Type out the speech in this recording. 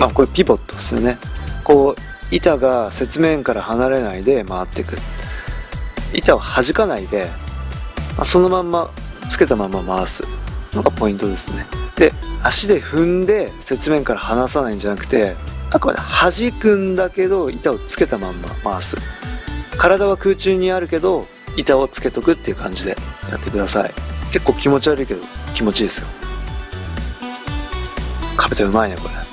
まあこれピボットですよね。こう板が雪面から離れないで回っていく、板を弾かないで、まあ、そのまんまつけたまま回すのがポイントですね。で、足で踏んで雪面から離さないんじゃなくて、あくまで弾くんだけど板をつけたまんま回す、体は空中にあるけど板をつけとくっていう感じでやってください。結構気持ち悪いけど気持ちいいですよ。カペタうまいねこれ。